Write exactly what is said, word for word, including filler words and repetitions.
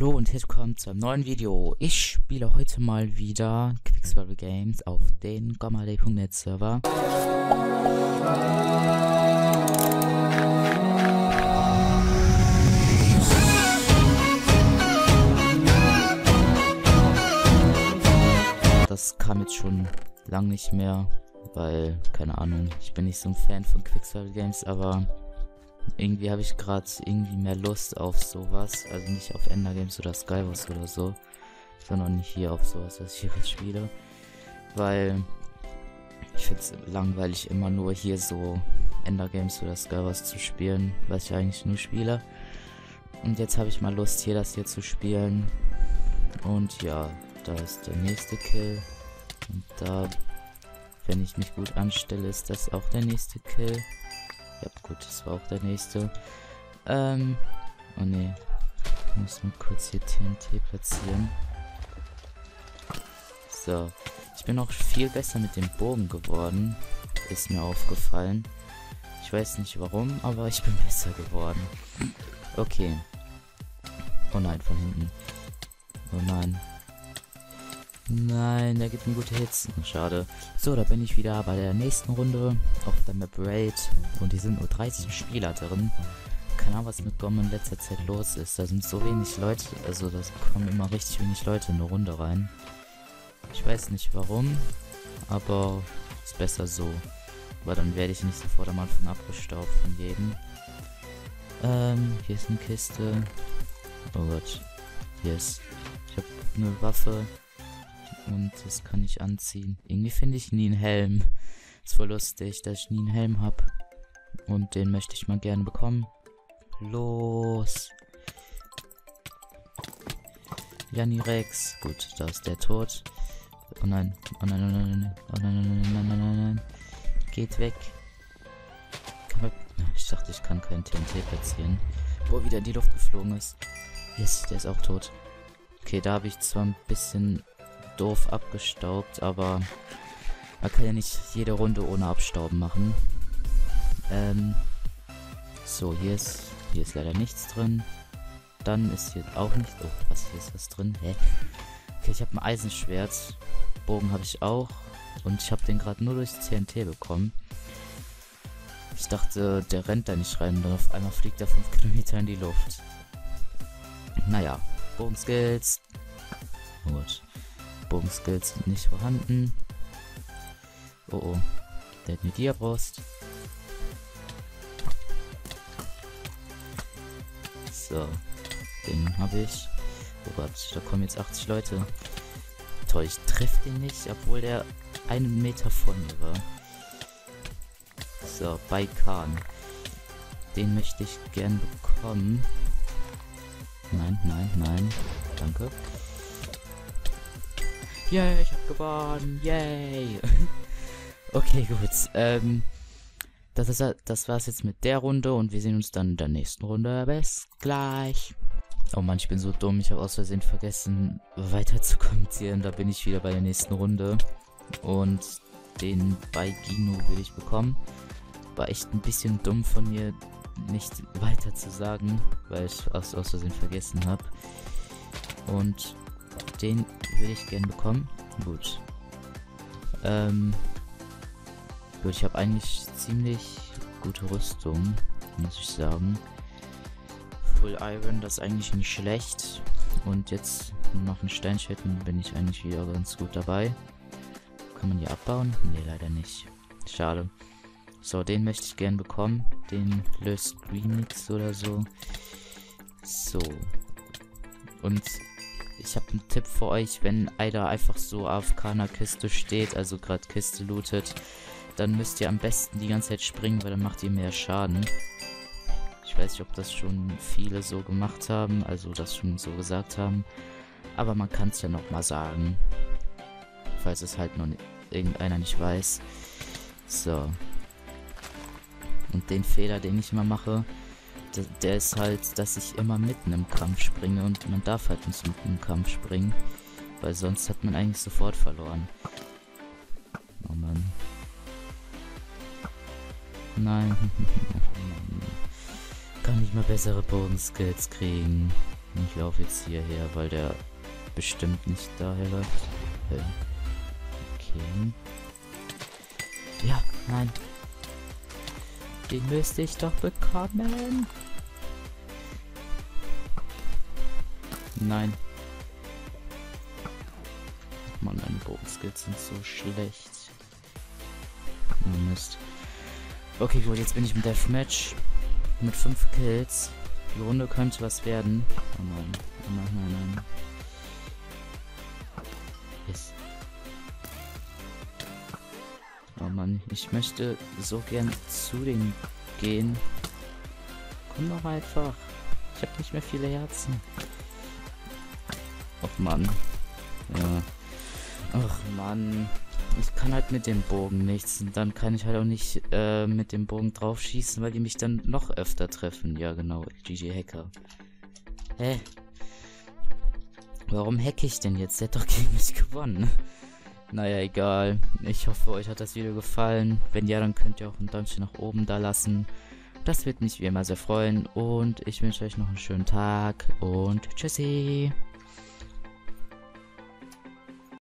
Hallo und herzlich willkommen zu einem neuen Video. Ich spiele heute mal wieder Quicksurvival Games auf den GommeHD punkt net Server. Das kam jetzt schon lang nicht mehr, weil, keine Ahnung, ich bin nicht so ein Fan von Quicksurvival Games, aber irgendwie habe ich gerade irgendwie mehr Lust auf sowas, also nicht auf Endergames oder Skywars oder so, sondern nicht hier auf sowas, was ich hier jetzt spiele, weil ich finde es langweilig, immer nur hier so Endergames oder Skywars zu spielen, was ich eigentlich nur spiele. Und jetzt habe ich mal Lust, hier das hier zu spielen. Und ja, da ist der nächste Kill. Und da, wenn ich mich gut anstelle, ist das auch der nächste Kill. Ja gut, das war auch der nächste. Ähm, oh ne. Ich muss mal kurz hier T N T platzieren. So. Ich bin auch viel besser mit dem Bogen geworden. Ist mir aufgefallen. Ich weiß nicht warum, aber ich bin besser geworden. Okay. Oh nein, von hinten. Oh nein. Nein, da gibt mir gute Hits. Schade. So, da bin ich wieder bei der nächsten Runde auf der Map Raid. Und hier sind nur dreißig Spieler drin. Keine Ahnung, was mit Gomme in letzter Zeit los ist. Da sind so wenig Leute. Also, da kommen immer richtig wenig Leute in eine Runde rein. Ich weiß nicht warum. Aber ist besser so. Weil dann werde ich nicht sofort am Anfang abgestaubt von jedem. Ähm, hier ist eine Kiste. Oh Gott. Yes. Ich habe eine Waffe. Und das kann ich anziehen. Irgendwie finde ich nie einen Helm. Ist voll lustig, dass ich nie einen Helm habe. Und den möchte ich mal gerne bekommen. Los. Jani Rex. Gut, da ist der tot. Oh nein. Oh nein, oh nein, oh nein, oh nein, oh nein, oh nein. Geht weg. Kann man... Ich dachte, ich kann keinen T N T platzieren. Boah, wieder in die Luft geflogen ist. Yes, der ist auch tot. Okay, da habe ich zwar ein bisschen... doof abgestaubt, aber man kann ja nicht jede Runde ohne Abstauben machen. Ähm, so, hier ist, hier ist leider nichts drin. Dann ist hier auch nichts. Oh, was, hier ist was drin? Hä? Okay, ich habe ein Eisenschwert. Bogen habe ich auch. Und ich habe den gerade nur durch T N T bekommen. Ich dachte, der rennt da nicht rein. Und dann auf einmal fliegt er fünf Kilometer in die Luft. Naja, Bogenskills. Gut. Bogenskills sind nicht vorhanden. Oh oh. Der hat eine Diabrust. So. Den habe ich. Oh Gott, da kommen jetzt achtzig Leute. Toll, ich treffe den nicht, obwohl der einen Meter vor mir war. So, bei Khan. Den möchte ich gern bekommen. Nein, nein, nein. Danke. Yay, ich hab gewonnen, yay! Okay, gut, ähm, das, ist, das war's jetzt mit der Runde und wir sehen uns dann in der nächsten Runde. Bis gleich! Oh Mann, ich bin so dumm, ich habe aus Versehen vergessen, weiter zu kommentieren. Da bin ich wieder bei der nächsten Runde und den bei Gino will ich bekommen. War echt ein bisschen dumm von mir, nicht weiter zu sagen, weil ich aus, aus Versehen vergessen habe. Und... den würde ich gerne bekommen. Gut. Ähm. Gut, ich habe eigentlich ziemlich gute Rüstung, muss ich sagen. Full Iron, das ist eigentlich nicht schlecht. Und jetzt noch ein Steinschild, bin ich eigentlich wieder ganz gut dabei. Kann man die abbauen? Ne, leider nicht. Schade. So, den möchte ich gerne bekommen. Den löst Green Mix oder so. So. Und... ich habe einen Tipp für euch, wenn einer einfach so auf keiner Kiste steht, also gerade Kiste lootet, dann müsst ihr am besten die ganze Zeit springen, weil dann macht ihr mehr Schaden. Ich weiß nicht, ob das schon viele so gemacht haben, also das schon so gesagt haben, aber man kann es ja nochmal sagen, falls es halt nur irgendeiner nicht weiß. So. Und den Fehler, den ich immer mache... der ist halt, dass ich immer mitten im Kampf springe und man darf halt nicht mitten im Kampf springen, weil sonst hat man eigentlich sofort verloren. Oh Mann. Nein. Kann nicht mal bessere Bogenskills kriegen. Ich laufe jetzt hierher, weil der bestimmt nicht daher läuft. Okay. Ja, nein. Den müsste ich doch bekommen. Nein. Mann, meine Bogenskills sind so schlecht. Oh, Mist. Okay, gut, jetzt bin ich im Deathmatch. Mit fünf Kills. Die Runde könnte was werden. Oh nein, oh nein, nein, nein. Yes. Oh Mann, ich möchte so gern zu denen gehen. Komm doch einfach. Ich habe nicht mehr viele Herzen. Och Mann. Ja. Ach Mann. Ich kann halt mit dem Bogen nichts. Und dann kann ich halt auch nicht äh, mit dem Bogen drauf schießen, weil die mich dann noch öfter treffen. Ja, genau. G G Hacker. Hä? Warum hacke ich denn jetzt? Der hat doch gegen mich gewonnen. Naja, egal. Ich hoffe, euch hat das Video gefallen. Wenn ja, dann könnt ihr auch ein Däumchen nach oben da lassen. Das wird mich wie immer sehr freuen. Und ich wünsche euch noch einen schönen Tag. Und tschüssi.